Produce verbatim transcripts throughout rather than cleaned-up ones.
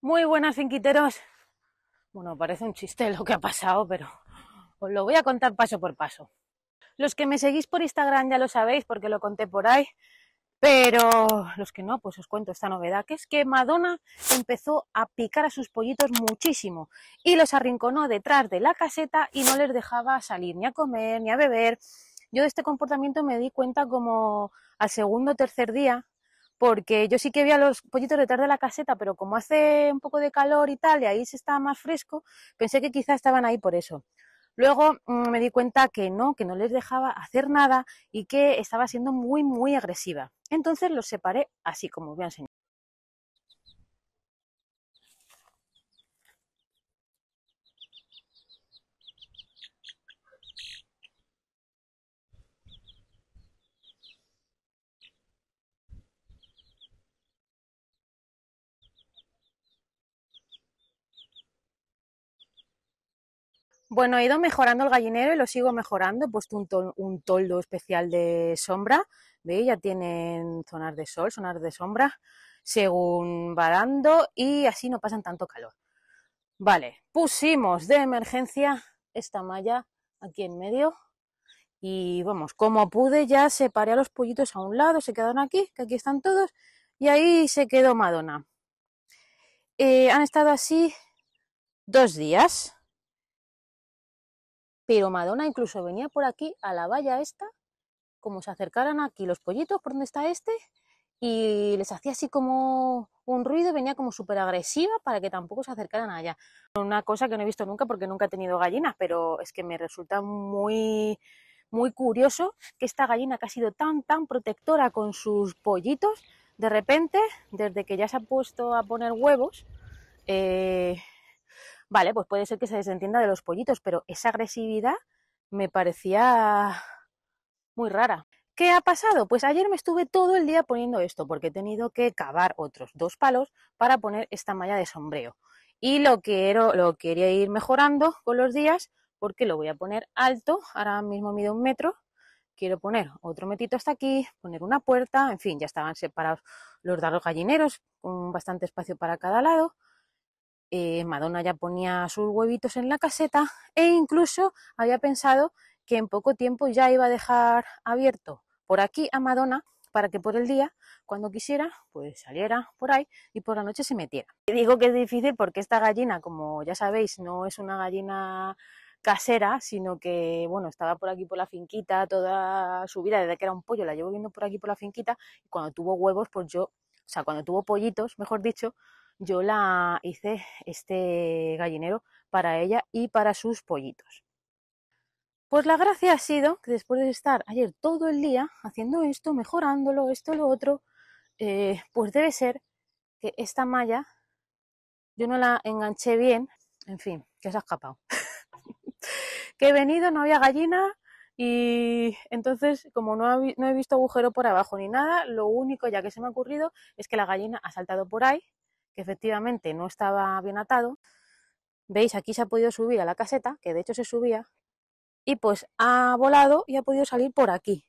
Muy buenas, finquiteros. Bueno, parece un chiste lo que ha pasado, pero os lo voy a contar paso por paso. Los que me seguís por Instagram ya lo sabéis porque lo conté por ahí, pero los que no, pues os cuento esta novedad, que es que Madonna empezó a picar a sus pollitos muchísimo y los arrinconó detrás de la caseta y no les dejaba salir ni a comer ni a beber. Yo de este comportamiento me di cuenta como al segundo o tercer día, porque yo sí que vi a los pollitos detrás de la caseta, pero como hace un poco de calor y tal, y ahí se estaba más fresco, pensé que quizá estaban ahí por eso. Luego mmm, me di cuenta que no, que no les dejaba hacer nada y que estaba siendo muy, muy agresiva. Entonces los separé así, como os voy a enseñar. Bueno, he ido mejorando el gallinero y lo sigo mejorando. He puesto un, tol un toldo especial de sombra. ¿Veis? Ya tienen zonas de sol, zonas de sombra, según va dando, y así no pasan tanto calor. Vale, pusimos de emergencia esta malla aquí en medio y vamos, como pude ya separé a los pollitos a un lado, se quedaron aquí, que aquí están todos, y ahí se quedó Madonna. Eh, han estado así dos días. Pero Madonna incluso venía por aquí a la valla esta, como se acercaran aquí los pollitos, por donde está este, y les hacía así como un ruido, venía como súper agresiva para que tampoco se acercaran allá. Una cosa que no he visto nunca porque nunca he tenido gallinas, pero es que me resulta muy, muy curioso que esta gallina que ha sido tan, tan protectora con sus pollitos, de repente, desde que ya se ha puesto a poner huevos, eh, vale, pues puede ser que se desentienda de los pollitos, pero esa agresividad me parecía muy rara. ¿Qué ha pasado? Pues ayer me estuve todo el día poniendo esto, porque he tenido que cavar otros dos palos para poner esta malla de sombreo. Y lo quiero, lo quería ir mejorando con los días, porque lo voy a poner alto, ahora mismo mido un metro. Quiero poner otro metito hasta aquí, poner una puerta, en fin, ya estaban separados los dos gallineros, con bastante espacio para cada lado. Eh, Madonna ya ponía sus huevitos en la caseta e incluso había pensado que en poco tiempo ya iba a dejar abierto por aquí a Madonna para que por el día, cuando quisiera, pues saliera por ahí y por la noche se metiera. Y digo que es difícil porque esta gallina, como ya sabéis, no es una gallina casera, sino que, bueno, estaba por aquí por la finquita toda su vida, desde que era un pollo la llevo viendo por aquí por la finquita, y cuando tuvo huevos, pues yo, o sea, cuando tuvo pollitos, mejor dicho, yo la hice este gallinero para ella y para sus pollitos. Pues la gracia ha sido que después de estar ayer todo el día haciendo esto, mejorándolo, esto, lo otro, eh, pues debe ser que esta malla yo no la enganché bien, en fin, que se ha escapado. Que he venido, no había gallina y entonces como no, ha, no he visto agujero por abajo ni nada, lo único ya que se me ha ocurrido es que la gallina ha saltado por ahí, que efectivamente no estaba bien atado. Veis, aquí se ha podido subir a la caseta, que de hecho se subía, y pues ha volado y ha podido salir por aquí.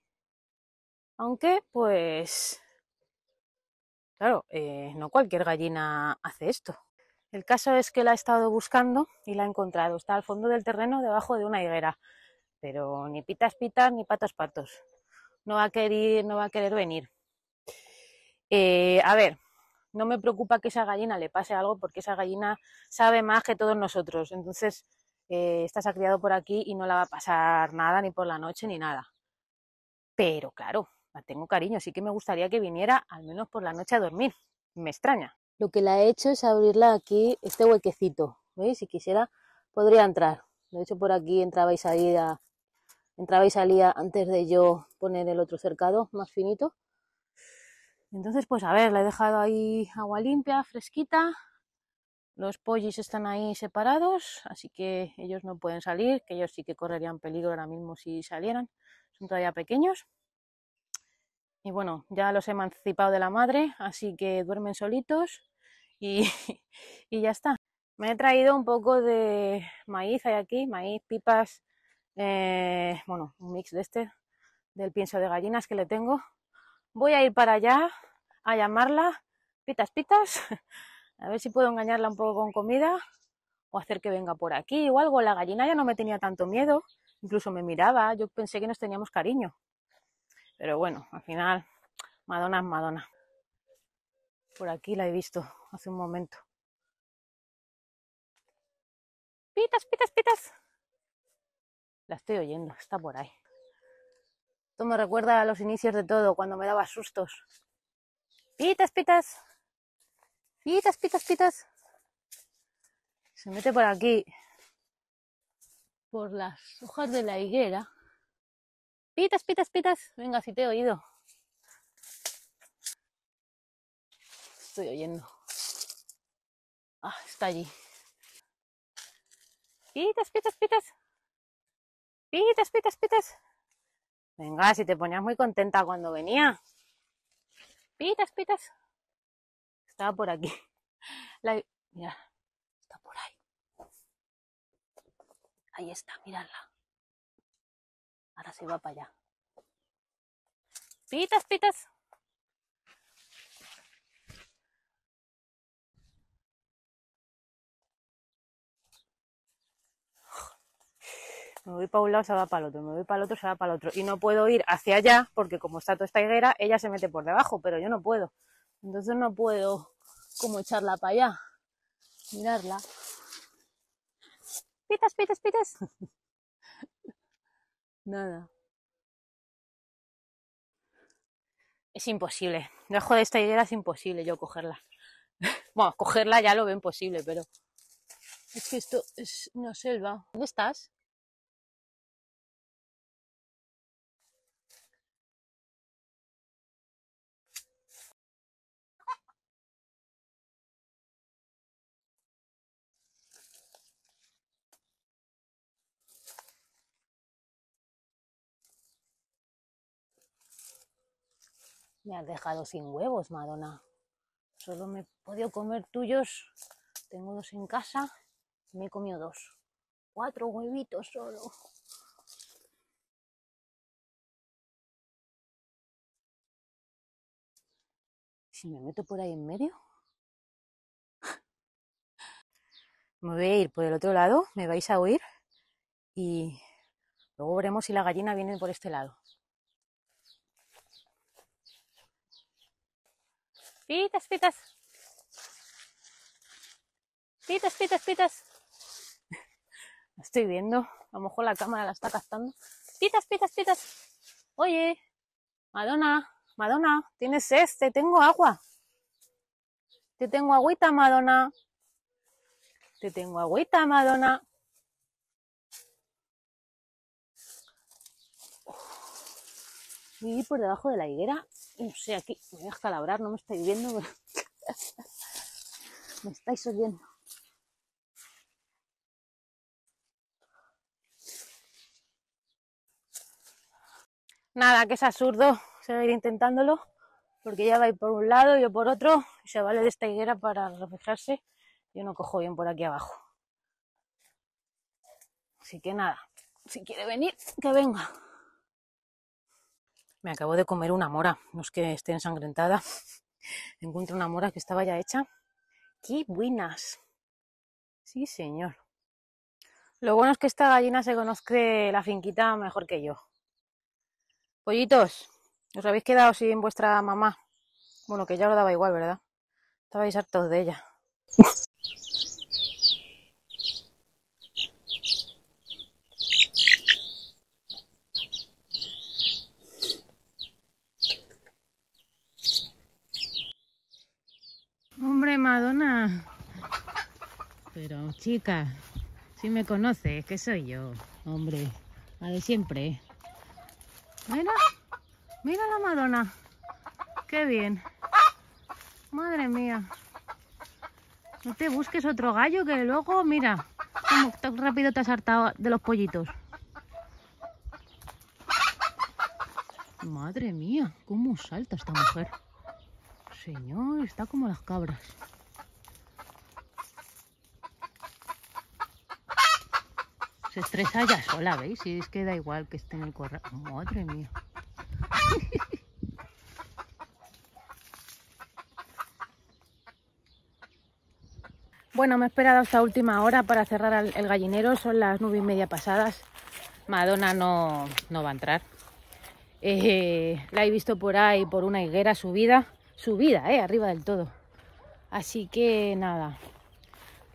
Aunque, pues, claro, eh, no cualquier gallina hace esto. El caso es que la he estado buscando y la he encontrado. Está al fondo del terreno, debajo de una higuera, pero ni pitas pitas ni patos patos. No va a querer, no va a querer venir. Eh, a ver. No me preocupa que esa gallina le pase algo porque esa gallina sabe más que todos nosotros. Entonces, eh, esta se ha criado por aquí y no la va a pasar nada, ni por la noche, ni nada. Pero claro, la tengo cariño, sí que me gustaría que viniera al menos por la noche a dormir. Me extraña. Lo que la he hecho es abrirla aquí, este huequecito. ¿Veis? Si quisiera, podría entrar. De hecho, por aquí entraba y salía, entraba y salía antes de yo poner el otro cercado más finito. Entonces, pues a ver, la he dejado ahí agua limpia, fresquita, los pollis están ahí separados, así que ellos no pueden salir, que ellos sí que correrían peligro ahora mismo si salieran, son todavía pequeños. Y bueno, ya los he emancipado de la madre, así que duermen solitos y, y ya está. Me he traído un poco de maíz, hay aquí, maíz, pipas, eh, bueno, un mix de este, del pienso de gallinas que le tengo. Voy a ir para allá a llamarla, pitas pitas, A ver si puedo engañarla un poco con comida o hacer que venga por aquí o algo. La gallina ya no me tenía tanto miedo, incluso me miraba, yo pensé que nos teníamos cariño. Pero bueno, al final, Madonna es Madonna. Por aquí la he visto hace un momento. Pitas, pitas, pitas. La estoy oyendo, está por ahí. Esto me recuerda a los inicios de todo, cuando me daba sustos. Pitas, pitas. Pitas, pitas, pitas. Se mete por aquí, por las hojas de la higuera. Pitas, pitas, pitas. Venga, si te he oído. Estoy oyendo. Ah, está allí. Pitas, pitas, pitas. Pitas, pitas, pitas. Venga, si te ponías muy contenta cuando venía. Pitas, pitas. Estaba por aquí. La... Mira, está por ahí. Ahí está, miradla. Ahora se va para allá. Pitas, pitas. Me voy para un lado, se va para el otro, me voy para el otro, se va para el otro. Y no puedo ir hacia allá porque como está toda esta higuera, ella se mete por debajo, pero yo no puedo. Entonces no puedo como echarla para allá. Mirarla. Pitas, pitas, pitas. Nada. Es imposible. Debajo de esta higuera es imposible yo cogerla. Bueno, cogerla ya lo veo imposible, pero... Es que esto es una selva. ¿Dónde estás? Me has dejado sin huevos, Madonna. Solo me he podido comer tuyos. Tengo dos en casa. Me he comido dos. Cuatro huevitos solo. Si me meto por ahí en medio. Me voy a ir por el otro lado. Me vais a oír. Y luego veremos si la gallina viene por este lado. Pitas, pitas. Pitas, pitas, pitas. La estoy viendo. A lo mejor la cámara la está captando. Pitas, pitas, pitas. Oye, Madonna, Madonna, tienes este, tengo agua. Te tengo agüita, Madonna. Te tengo agüita, Madonna. Viví por debajo de la higuera. No sé, aquí me voy a escalabrar, no me estáis viendo, pero... me estáis oyendo. Nada, que es absurdo seguir intentándolo, porque ella va a ir por un lado y yo por otro, y se vale de esta higuera para reflejarse. Yo no cojo bien por aquí abajo. Así que nada, si quiere venir, que venga. Me acabo de comer una mora, no es que esté ensangrentada. Encuentro una mora que estaba ya hecha. ¡Qué buenas! Sí, señor. Lo bueno es que esta gallina se conoce la finquita mejor que yo. Pollitos, os habéis quedado sin vuestra mamá. Bueno, que ya os daba igual, ¿verdad? Estabais hartos de ella. Hombre, Madonna, pero chica, si me conoces, que soy yo, hombre, la de siempre. Mira, mira la Madonna, qué bien, madre mía, no te busques otro gallo que luego, mira, cómo tan rápido te has hartado de los pollitos. Madre mía, cómo salta esta mujer. Señor, está como las cabras. Se estresa ya sola, ¿veis? Si es que da igual que esté en el corral. Madre mía. Bueno, me he esperado hasta última hora para cerrar el gallinero. Son las nueve y media pasadas. Madonna no, no va a entrar. Eh, la he visto por ahí, por una higuera subida. Subida, eh, arriba del todo. Así que nada,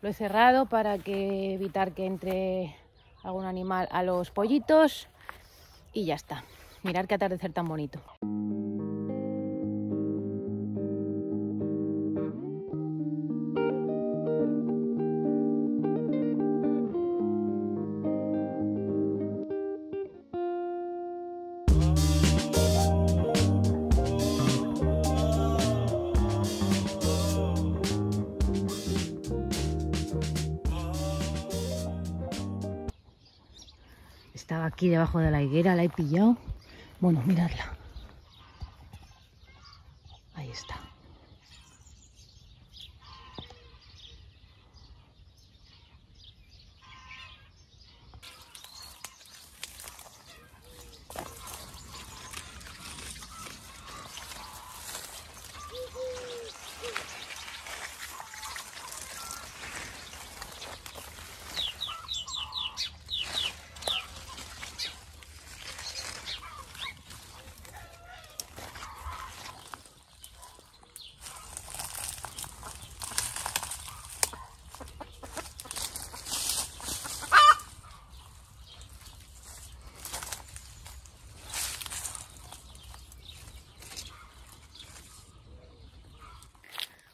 lo he cerrado para que evitar que entre algún animal a los pollitos. Y ya está. Mirad qué atardecer tan bonito. Estaba aquí debajo de la higuera, la he pillado. Bueno, miradla. Ahí está.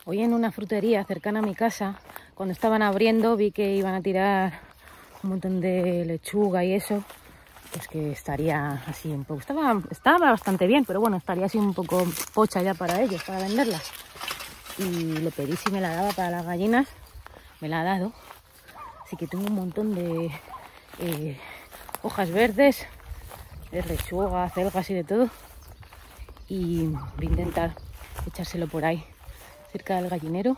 Hoy en una frutería cercana a mi casa, cuando estaban abriendo, vi que iban a tirar un montón de lechuga y eso, pues que estaría así un poco... Estaba, estaba bastante bien, pero bueno, estaría así un poco pocha ya para ellos, para venderlas. Y le pedí si me la daba para las gallinas, me la ha dado. Así que tengo un montón de eh, hojas verdes, de lechuga, acelgas y de todo. Y voy a intentar echárselo por ahí, cerca del gallinero,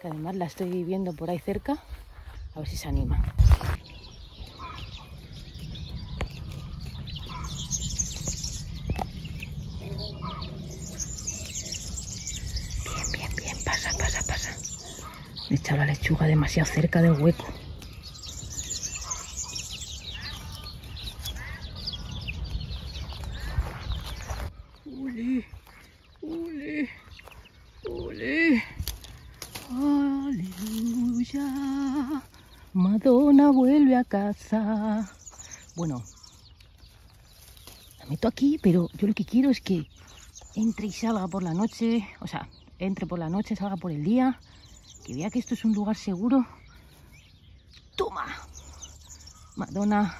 que además la estoy viendo por ahí cerca, a ver si se anima. Bien, bien, bien, pasa, pasa, pasa. Me he echado la lechuga demasiado cerca del hueco. Ule, ule. ¡Ole! ¡Aleluya! Madonna vuelve a casa. Bueno, la meto aquí, pero yo lo que quiero es que entre y salga por la noche. O sea, entre por la noche, salga por el día. Que vea que esto es un lugar seguro. ¡Toma! Madonna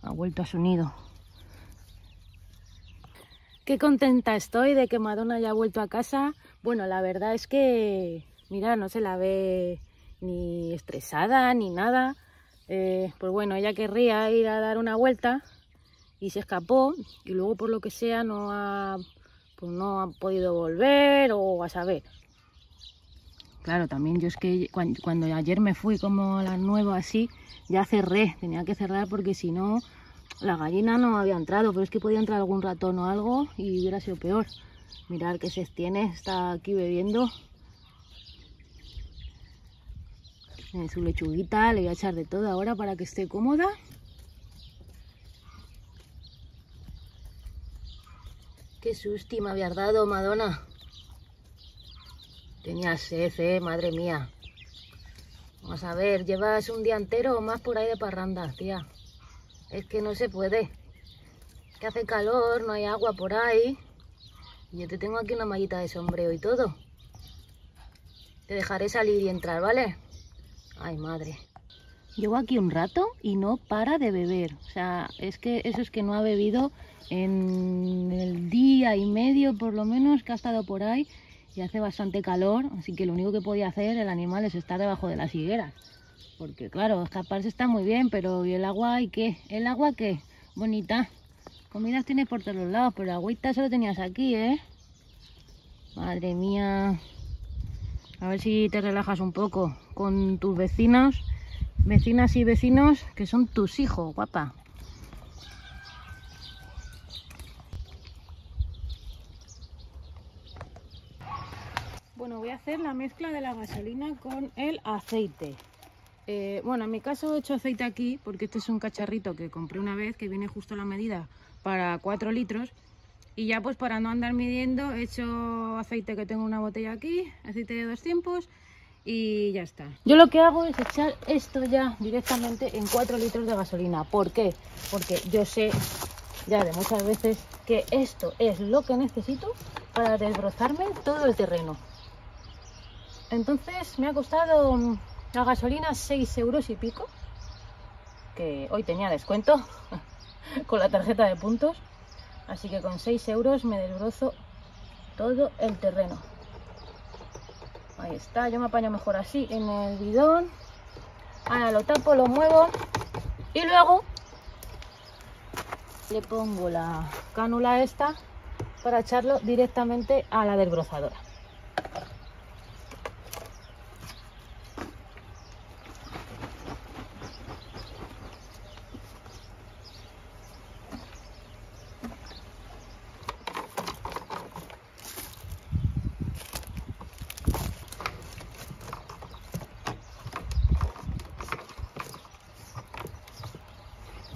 ha vuelto a su nido. Qué contenta estoy de que Madonna haya vuelto a casa. Bueno, la verdad es que, mira, no se la ve ni estresada ni nada. Eh, pues bueno, ella querría ir a dar una vuelta y se escapó. Y luego, por lo que sea, no ha, pues no ha podido volver o a saber. Claro, también yo es que cuando, cuando ayer me fui como a las nueve así, ya cerré. Tenía que cerrar porque si no... La gallina no había entrado, pero es que podía entrar algún ratón o algo y hubiera sido peor. Mirad que se extiende, está aquí bebiendo. En su lechuguita le voy a echar de todo ahora para que esté cómoda. Qué susto me habías dado, Madonna. Tenía sed, ¿eh? Madre mía. Vamos a ver, llevas un día entero o más por ahí de parranda, tía. Es que no se puede, que hace calor, no hay agua por ahí. Yo te tengo aquí una mallita de sombrero y todo. Te dejaré salir y entrar, ¿vale? Ay, madre. Llevo aquí un rato y no para de beber. O sea, es que eso es que no ha bebido en el día y medio, por lo menos, que ha estado por ahí. Y hace bastante calor, así que lo único que podía hacer el animal es estar debajo de las higueras. Porque claro, escaparse está muy bien, pero ¿y el agua y qué? ¿El agua qué? Bonita. Comidas tienes por todos los lados, pero agüita solo tenías aquí, ¿eh? Madre mía. A ver si te relajas un poco con tus vecinos, vecinas y vecinos, que son tus hijos, guapa. Bueno, voy a hacer la mezcla de la gasolina con el aceite. Eh, bueno, en mi caso he hecho aceite aquí porque este es un cacharrito que compré una vez que viene justo a la medida para cuatro litros. Y ya pues para no andar midiendo he hecho aceite, que tengo una botella aquí, aceite de dos tiempos y ya está. Yo lo que hago es echar esto ya directamente en cuatro litros de gasolina. ¿Por qué? Porque yo sé ya de muchas veces que esto es lo que necesito para desbrozarme todo el terreno. Entonces me ha costado la gasolina seis euros y pico, que hoy tenía descuento con la tarjeta de puntos. Así que con seis euros me desbrozo todo el terreno. Ahí está, yo me apaño mejor así en el bidón. Ahora lo tapo, lo muevo y luego le pongo la cánula esta para echarlo directamente a la desbrozadora.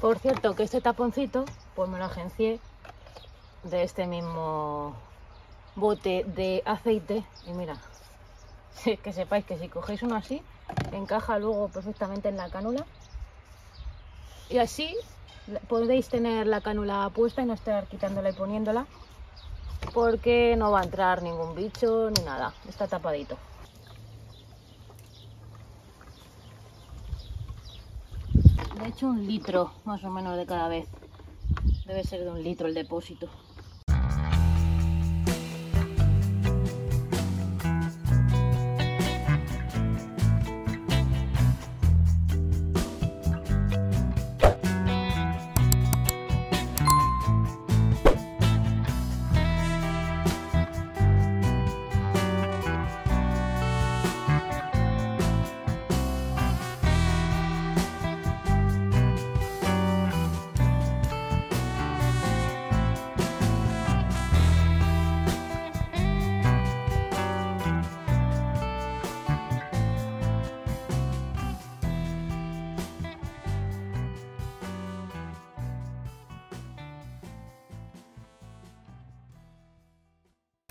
Por cierto, que este taponcito, pues me lo agencié de este mismo bote de aceite. Y mira, que sepáis que si cogéis uno así, encaja luego perfectamente en la cánula. Y así podéis tener la cánula puesta y no estar quitándola y poniéndola, porque no va a entrar ningún bicho ni nada, está tapadito. He hecho un litro más o menos de cada vez, debe ser de un litro el depósito.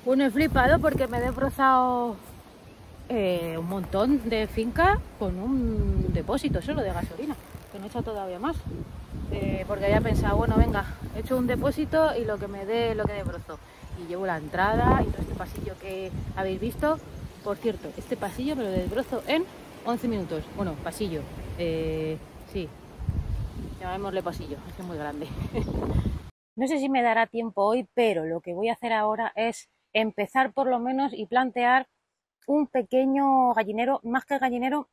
Bueno, he flipado porque me he desbrozado eh, un montón de finca con un depósito solo de gasolina, que no he hecho todavía más, eh, porque había pensado, bueno, venga, he hecho un depósito y lo que me dé, lo que desbrozo. Y llevo la entrada y todo este pasillo que habéis visto. Por cierto, este pasillo me lo desbrozo en once minutos. Bueno, pasillo, eh, sí, llamémosle pasillo, es que es muy grande. No sé si me dará tiempo hoy, pero lo que voy a hacer ahora es empezar por lo menos y plantear un pequeño gallinero, más que gallinero,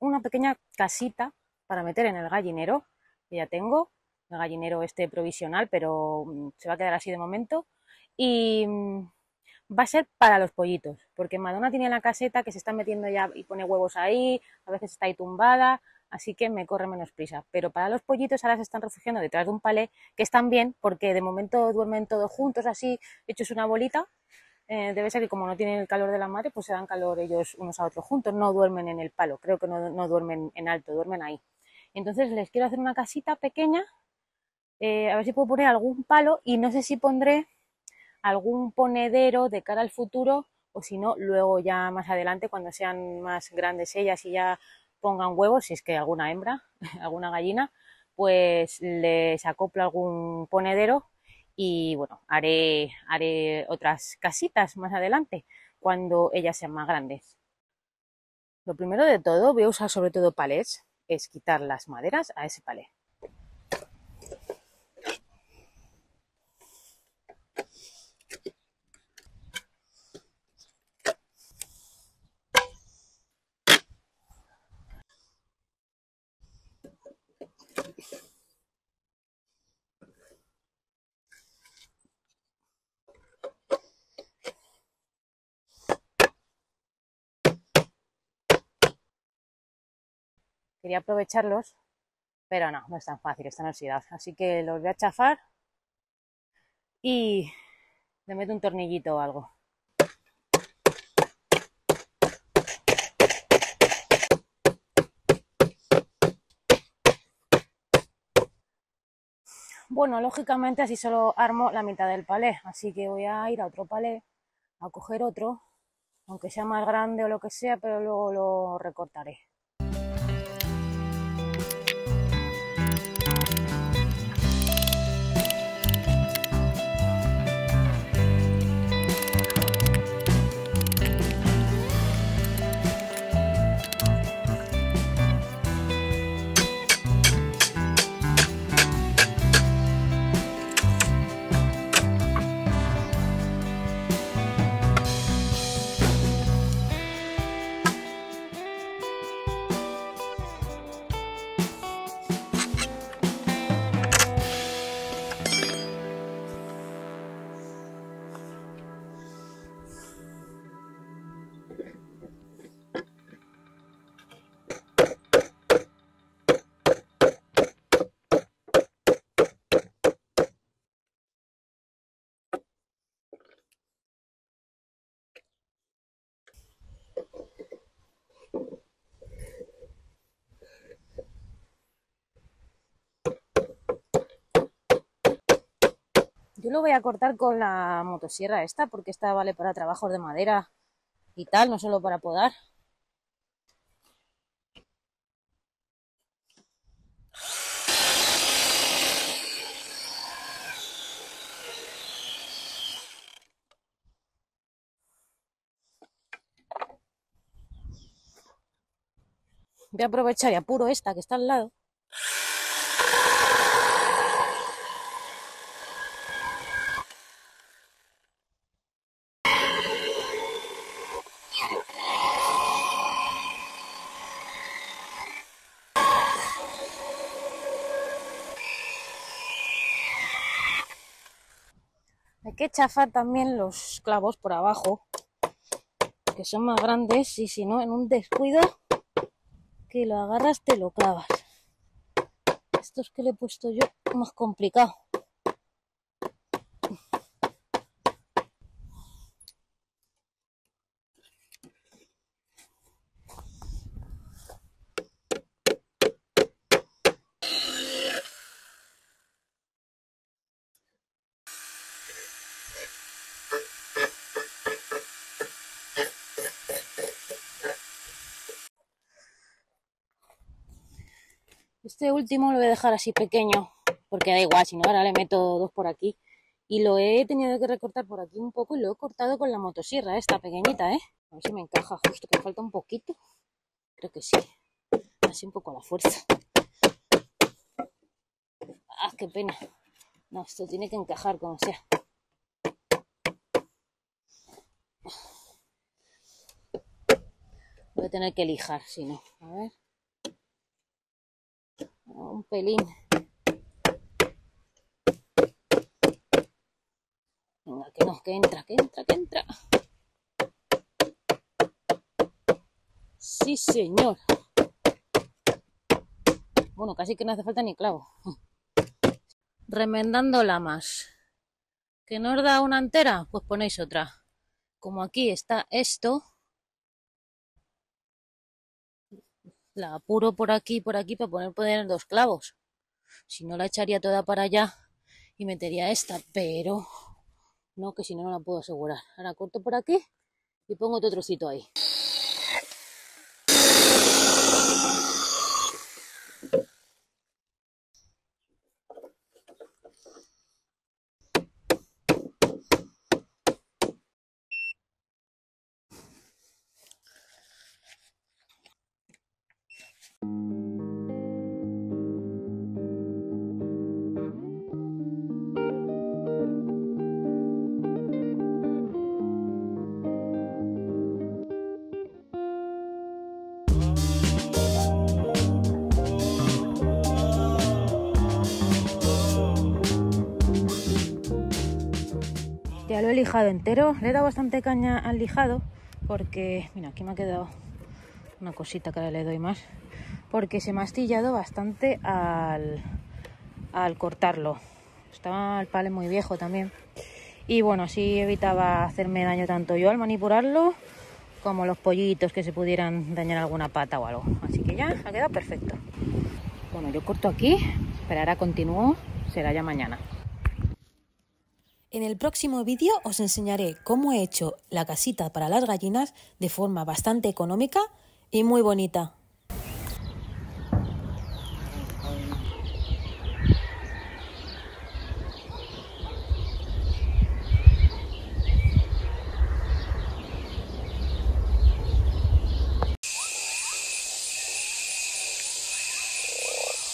una pequeña casita para meter en el gallinero. Ya tengo el gallinero este provisional, pero se va a quedar así de momento. Y va a ser para los pollitos, porque Madonna tiene la caseta que se está metiendo ya y pone huevos ahí, a veces está ahí tumbada, así que me corre menos prisa. Pero para los pollitos ahora se están refugiando detrás de un palé, que están bien, porque de momento duermen todos juntos así, hechos una bolita. Eh, debe ser que como no tienen el calor de la madre, pues se dan calor ellos unos a otros juntos, no duermen en el palo, creo que no, no duermen en alto, duermen ahí. Entonces les quiero hacer una casita pequeña, eh, a ver si puedo poner algún palo y no sé si pondré algún ponedero de cara al futuro o si no, luego ya más adelante cuando sean más grandes ellas y ya pongan huevos, si es que alguna hembra, alguna gallina, pues les acoplo algún ponedero y bueno, haré, haré otras casitas más adelante cuando ellas sean más grandes. Lo primero de todo, voy a usar sobre todo palés, es quitar las maderas a ese palé. Quería aprovecharlos, pero no, no es tan fácil, están oxidados. Así que los voy a chafar y le meto un tornillito o algo. Bueno, lógicamente así solo armo la mitad del palé, así que voy a ir a otro palé a coger otro, aunque sea más grande o lo que sea, pero luego lo recortaré. Yo lo voy a cortar con la motosierra esta, porque esta vale para trabajos de madera y tal, no solo para podar. Voy a aprovechar y apuro esta que está al lado. Hay que chafar también los clavos por abajo, que son más grandes, y si no, en un descuido que lo agarras te lo clavas. Esto es que le he puesto yo más complicado. Este último lo voy a dejar así pequeño, porque da igual, si no ahora le meto dos por aquí. Y lo he tenido que recortar por aquí un poco y lo he cortado con la motosierra esta pequeñita, ¿eh? A ver si me encaja justo, que falta un poquito. Creo que sí, así un poco a la fuerza. ¡Ah, qué pena! No, esto tiene que encajar como sea. Voy a tener que lijar, si no, a ver... un pelín. Venga, que no, que entra, que entra, que entra. Sí, señor. Bueno, casi que no hace falta ni clavo. Remendando lamas. ¿Que no os da una entera? Pues ponéis otra. Como aquí está esto, la apuro por aquí y por aquí para poner, poner dos clavos. Si no, la echaría toda para allá y metería esta, pero no, que si no, no la puedo asegurar. Ahora corto por aquí y pongo otro trocito ahí. Ya lo he lijado entero, le he dado bastante caña al lijado porque, mira, aquí me ha quedado una cosita que ahora le doy más, porque se me ha astillado bastante al, al cortarlo. Estaba el palé muy viejo también y bueno, así evitaba hacerme daño tanto yo al manipularlo como los pollitos que se pudieran dañar alguna pata o algo. Así que ya ha quedado perfecto. Bueno, yo corto aquí, pero ahora continúo será ya mañana. En el próximo vídeo os enseñaré cómo he hecho la casita para las gallinas de forma bastante económica y muy bonita.